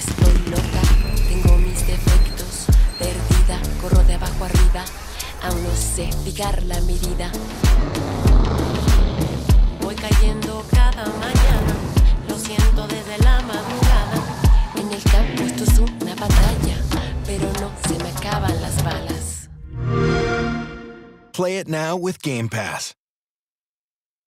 estoy loca, tengo mis defectos, perdida, corro de abajo arriba, aún no sé fijar la medida. Voy cayendo cada mañana, lo siento desde la madrugada. En el campo esto es una batalla, pero no se me acaban las balas. Play it now with Game Pass.